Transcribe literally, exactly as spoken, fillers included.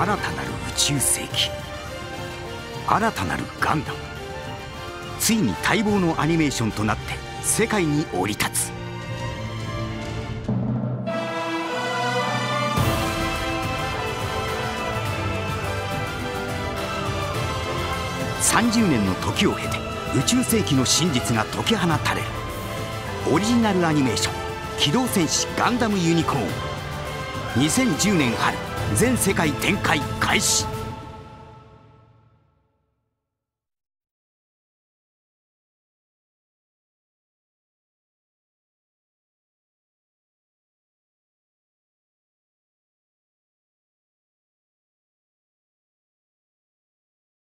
新たなる宇宙世紀、新たなるガンダム、ついに待望のアニメーションとなって世界に降り立つ。さんじゅうねんの時を経て宇宙世紀の真実が解き放たれる。オリジナルアニメーション「機動戦士ガンダムユニコーン」、にせんじゅうねん春全世界展開開始。